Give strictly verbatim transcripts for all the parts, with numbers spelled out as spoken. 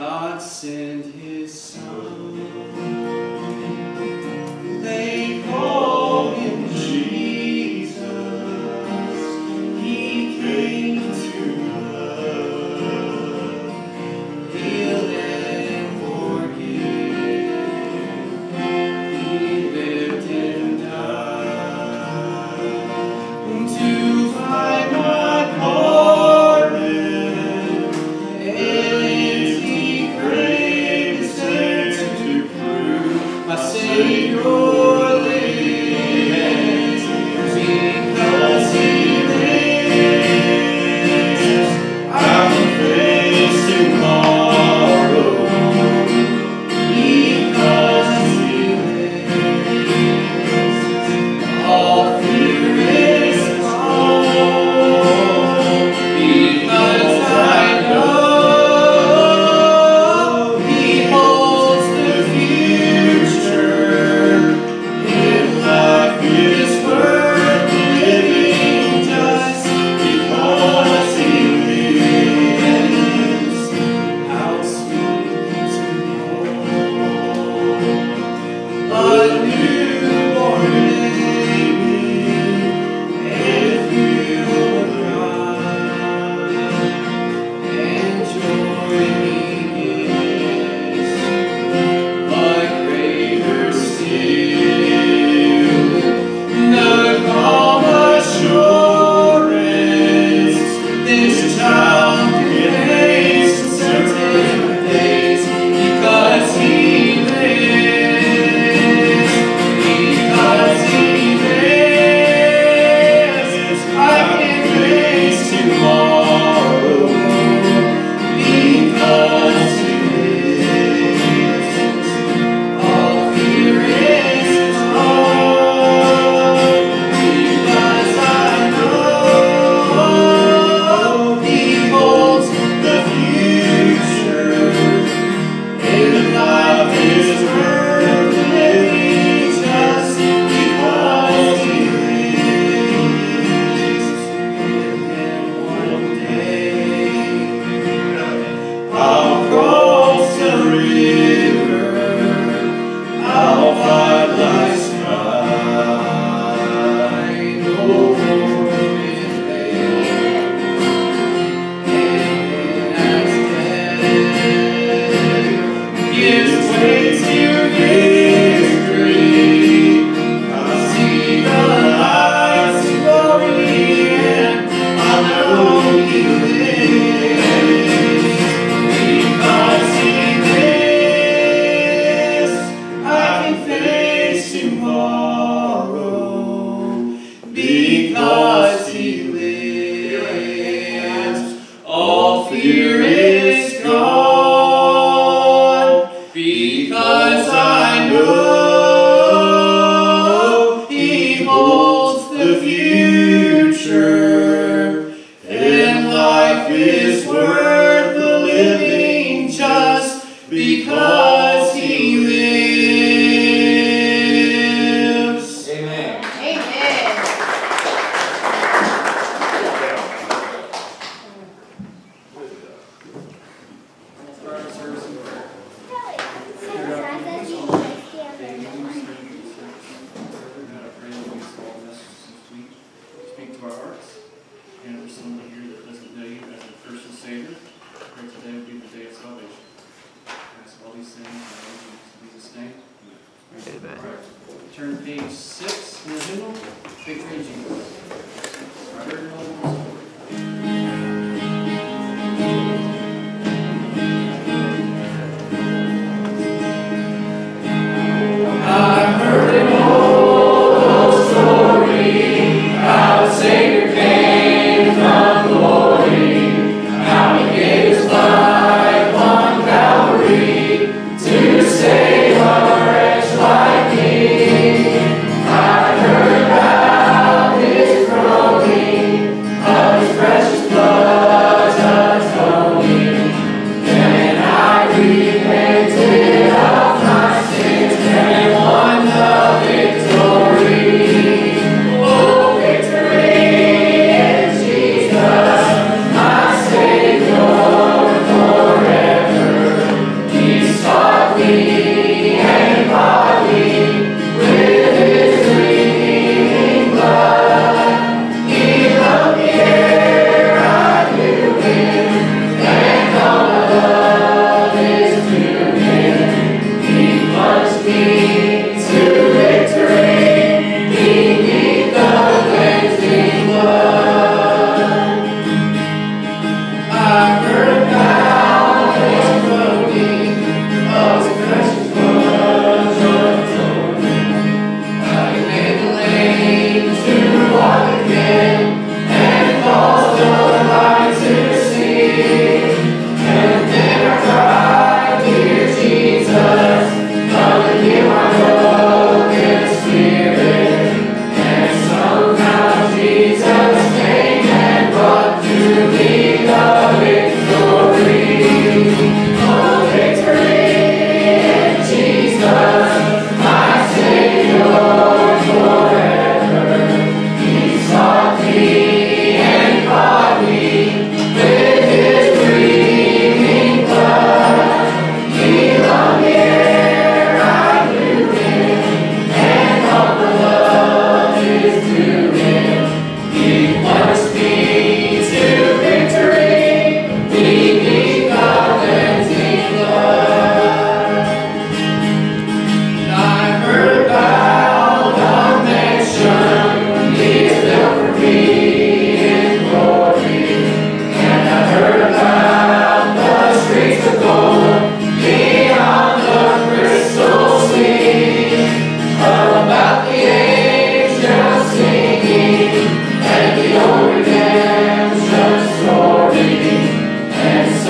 God sent his son. They call him Jesus. He came to love, heal and forgive. He lived and died to find my pardon. Fear is gone, because I know he holds the future, and life is worth the living just because he lives. Amen. Amen. Turn to page six in the hymnal, Big Three Jesus. Bye.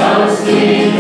Thank you.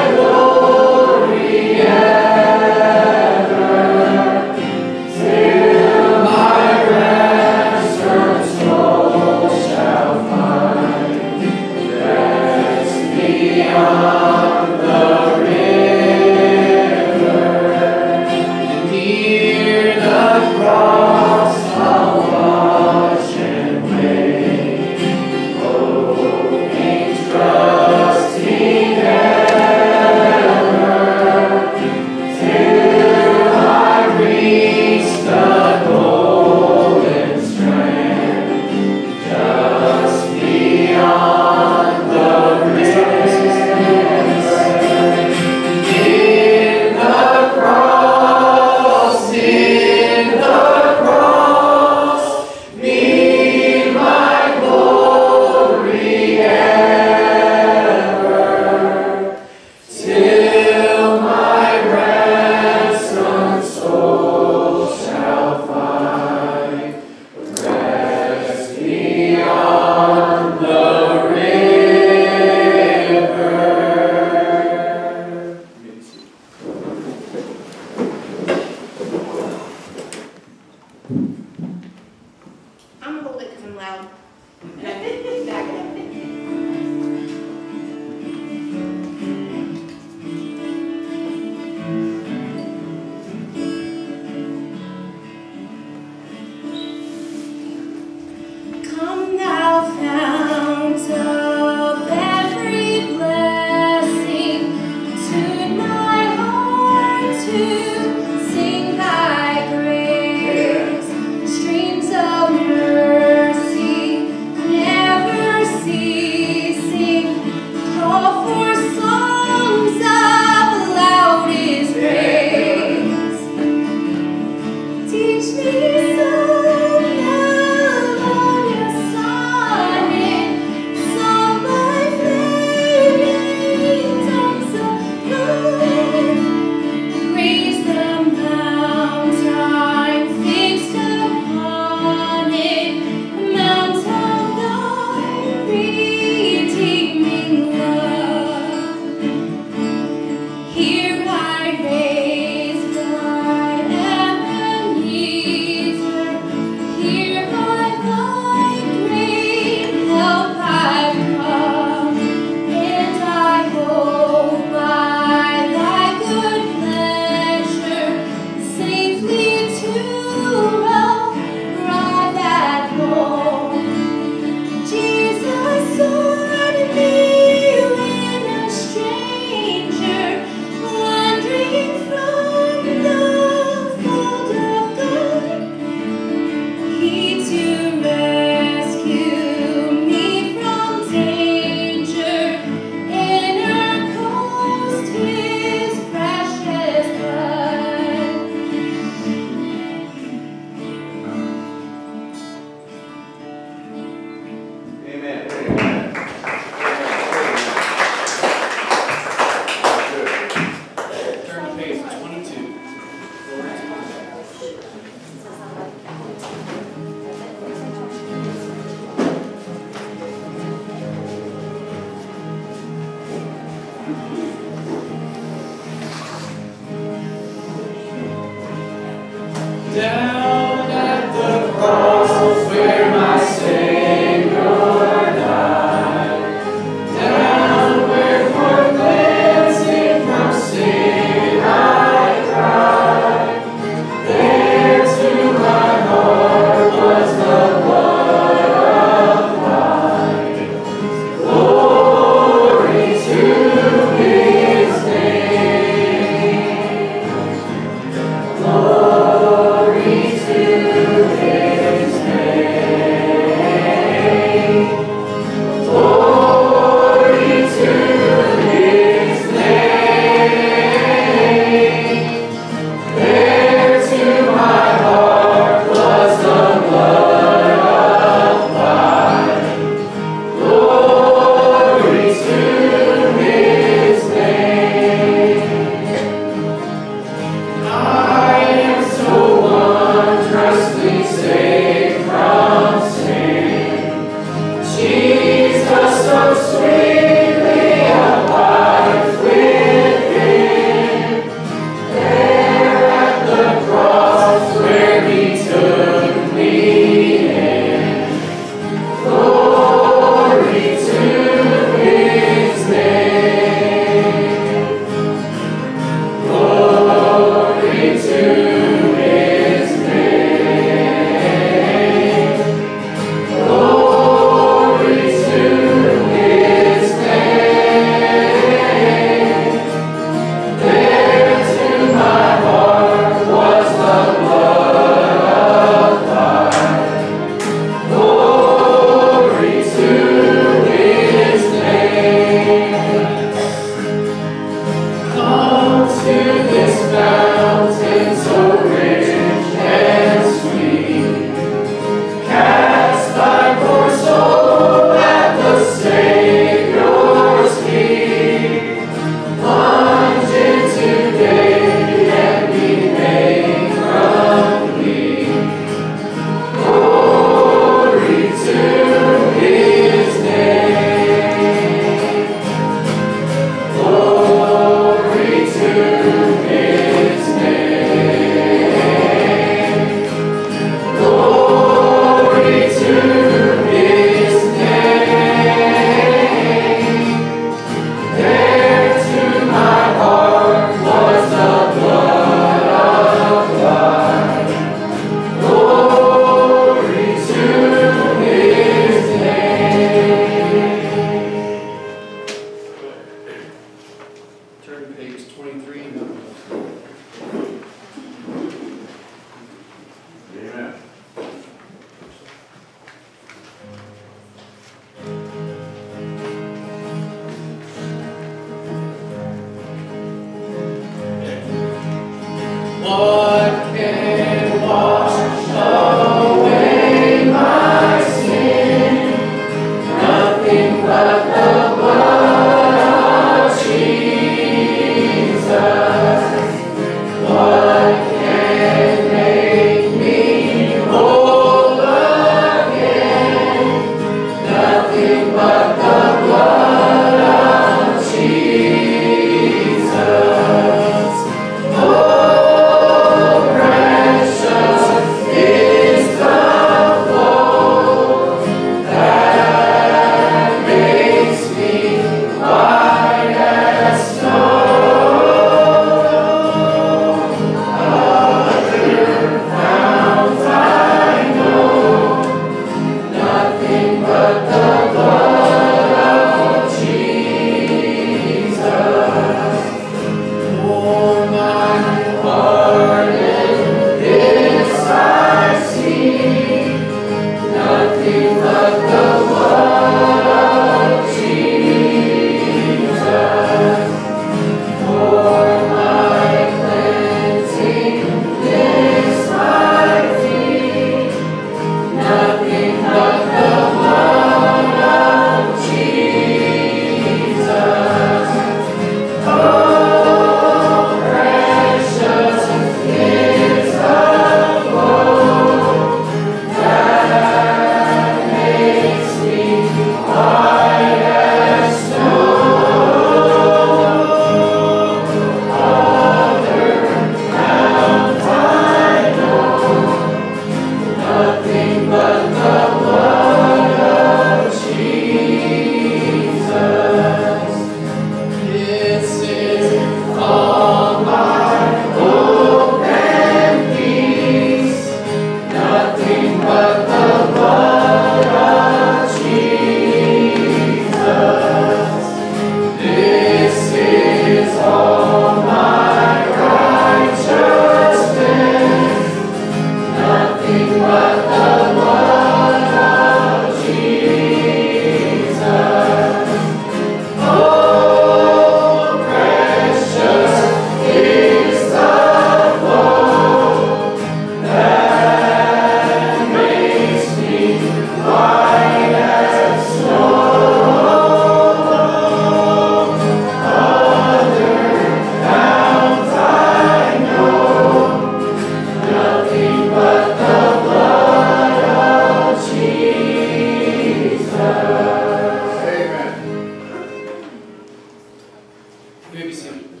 Revisión.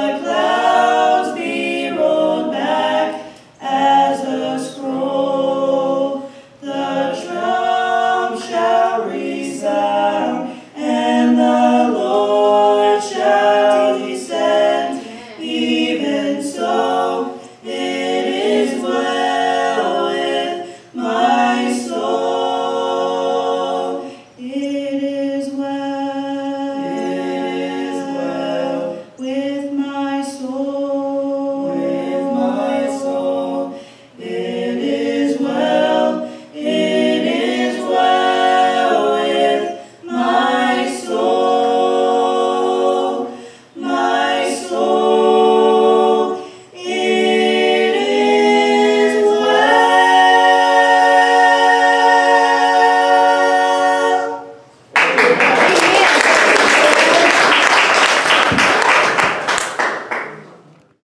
The